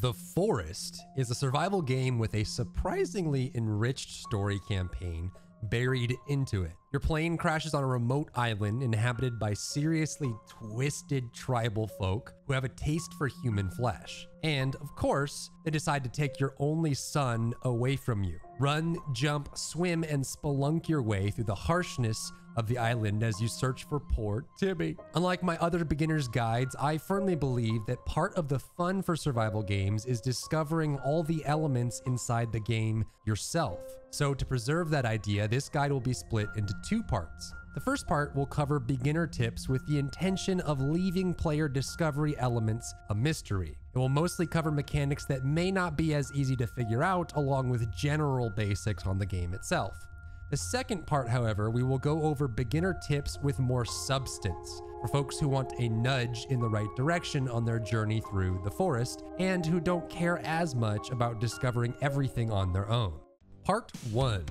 The Forest is a survival game with a surprisingly enriched story campaign buried into it. Your plane crashes on a remote island inhabited by seriously twisted tribal folk who have a taste for human flesh. And of course, they decide to take your only son away from you. Run, jump, swim, and spelunk your way through the harshness of the island as you search for poor Timmy. Unlike my other beginner's guides, I firmly believe that part of the fun for survival games is discovering all the elements inside the game yourself. So to preserve that idea, this guide will be split into two parts. The first part will cover beginner tips with the intention of leaving player discovery elements a mystery. It will mostly cover mechanics that may not be as easy to figure out, along with general basics on the game itself. The second part, however, we will go over beginner tips with more substance for folks who want a nudge in the right direction on their journey through the forest and who don't care as much about discovering everything on their own. Part 1.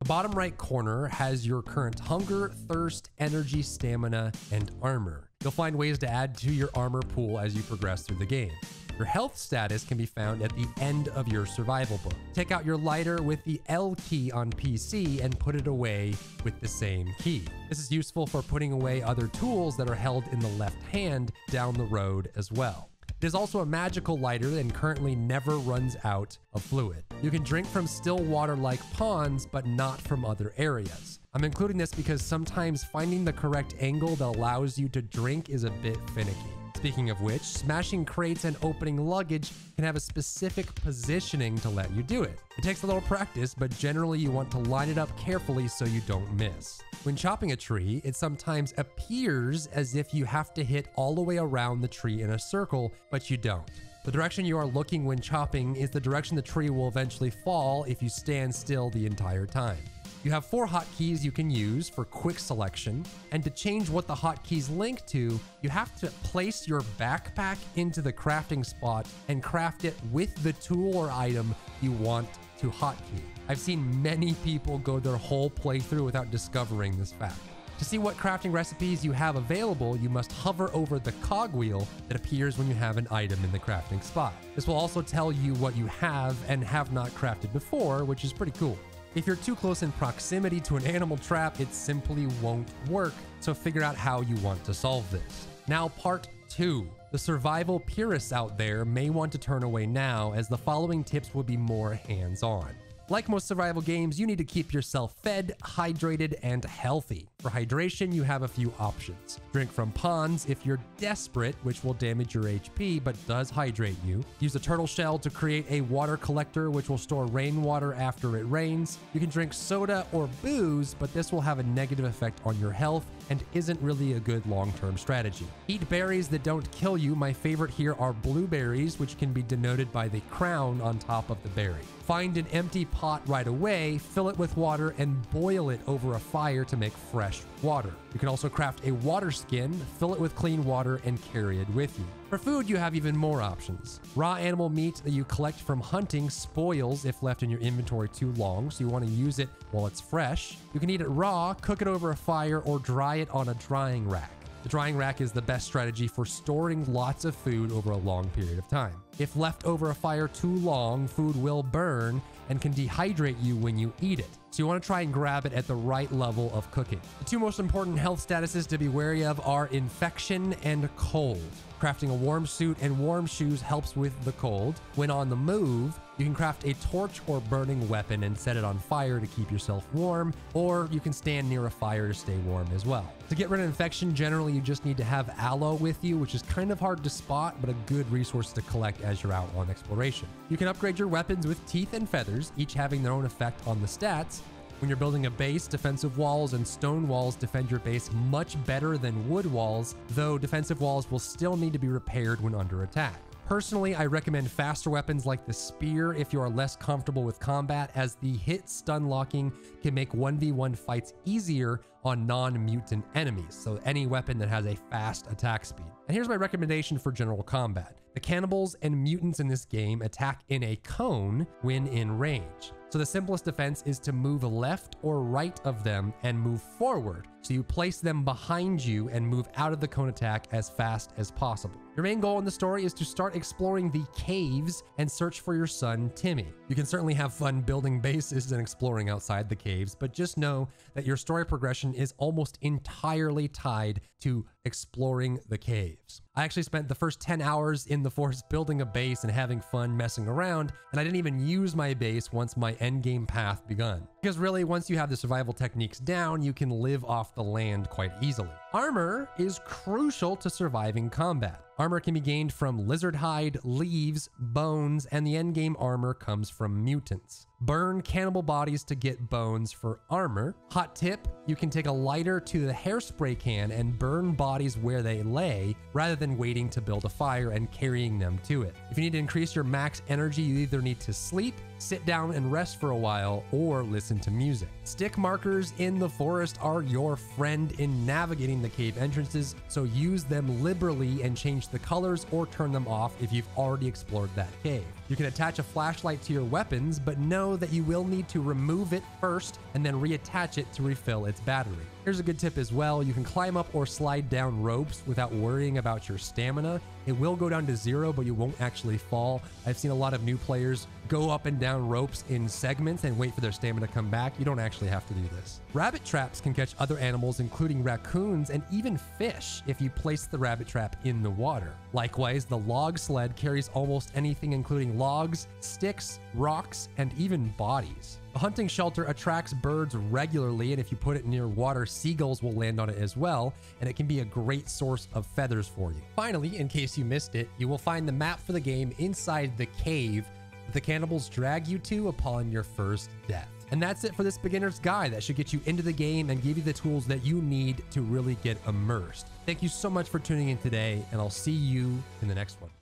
The bottom right corner has your current hunger, thirst, energy, stamina, and armor. You'll find ways to add to your armor pool as you progress through the game. Your health status can be found at the end of your survival book. Take out your lighter with the L key on PC and put it away with the same key. This is useful for putting away other tools that are held in the left hand down the road as well. It is also a magical lighter and currently never runs out of fluid. You can drink from still water-like ponds, but not from other areas. I'm including this because sometimes finding the correct angle that allows you to drink is a bit finicky. Speaking of which, smashing crates and opening luggage can have a specific positioning to let you do it. It takes a little practice, but generally you want to line it up carefully so you don't miss. When chopping a tree, it sometimes appears as if you have to hit all the way around the tree in a circle, but you don't. The direction you are looking when chopping is the direction the tree will eventually fall if you stand still the entire time. You have 4 hotkeys you can use for quick selection, and to change what the hotkeys link to, you have to place your backpack into the crafting spot and craft it with the tool or item you want to hotkey. I've seen many people go their whole playthrough without discovering this fact. To see what crafting recipes you have available, you must hover over the cogwheel that appears when you have an item in the crafting spot. This will also tell you what you have and have not crafted before, which is pretty cool. If you're too close in proximity to an animal trap, it simply won't work, so figure out how you want to solve this. Now, part 2. The survival purists out there may want to turn away now, as the following tips will be more hands-on. Like most survival games, you need to keep yourself fed, hydrated, and healthy. For hydration, you have a few options. Drink from ponds if you're desperate, which will damage your HP but does hydrate you. Use a turtle shell to create a water collector, which will store rainwater after it rains. You can drink soda or booze, but this will have a negative effect on your health and isn't really a good long-term strategy. Eat berries that don't kill you. My favorite here are blueberries, which can be denoted by the crown on top of the berry. Find an empty pot right away, fill it with water, and boil it over a fire to make fresh water. You can also craft a water skin, fill it with clean water, and carry it with you. For food, you have even more options. Raw animal meat that you collect from hunting spoils if left in your inventory too long, so you want to use it while it's fresh. You can eat it raw, cook it over a fire, or dry it on a drying rack. The drying rack is the best strategy for storing lots of food over a long period of time. If left over a fire too long, food will burn and can dehydrate you when you eat it, so you want to try and grab it at the right level of cooking. The two most important health statuses to be wary of are infection and cold. Crafting a warm suit and warm shoes helps with the cold. When on the move, you can craft a torch or burning weapon and set it on fire to keep yourself warm, or you can stand near a fire to stay warm as well. To get rid of infection, generally you just need to have aloe with you, which is kind of hard to spot, but a good resource to collect as you're out on exploration. You can upgrade your weapons with teeth and feathers, each having their own effect on the stats. When you're building a base, defensive walls and stone walls defend your base much better than wood walls, though defensive walls will still need to be repaired when under attack. Personally, I recommend faster weapons like the spear if you are less comfortable with combat, as the hit stun locking can make 1v1 fights easier on non-mutant enemies, so any weapon that has a fast attack speed. And here's my recommendation for general combat. The cannibals and mutants in this game attack in a cone when in range, So the simplest defense is to move left or right of them and move forward. So you place them behind you and move out of the cone attack as fast as possible. Your main goal in the story is to start exploring the caves and search for your son, Timmy. You can certainly have fun building bases and exploring outside the caves, but just know that your story progression is almost entirely tied to exploring the caves. I actually spent the first 10 hours in the forest building a base and having fun messing around, and I didn't even use my base once my endgame path begun. Because really, once you have the survival techniques down, you can live off the land quite easily. Armor is crucial to surviving combat. Armor can be gained from lizard hide, leaves, bones, and the endgame armor comes from mutants. Burn cannibal bodies to get bones for armor. Hot tip, you can take a lighter to the hairspray can and burn bodies where they lay rather than waiting to build a fire and carrying them to it. If you need to increase your max energy, you either need to sleep, sit down and rest for a while, or listen to music. Stick markers in the forest are your friend in navigating the cave entrances, so use them liberally and change the colors or turn them off if you've already explored that cave. You can attach a flashlight to your weapons, but know that you will need to remove it first and then reattach it to refill its battery. Here's a good tip as well. You can climb up or slide down ropes without worrying about your stamina. It will go down to zero, but you won't actually fall. I've seen a lot of new players go up and down ropes in segments and wait for their stamina to come back. You don't actually have to do this. Rabbit traps can catch other animals, including raccoons and even fish, if you place the rabbit trap in the water. Likewise, the log sled carries almost anything, including logs, sticks, rocks, and even bodies. A hunting shelter attracts birds regularly, and if you put it near water, seagulls will land on it as well, and it can be a great source of feathers for you. Finally, in case you missed it, you will find the map for the game inside the cave that the cannibals drag you to upon your first death. And that's it for this beginner's guide that should get you into the game and give you the tools that you need to really get immersed. Thank you so much for tuning in today, and I'll see you in the next one.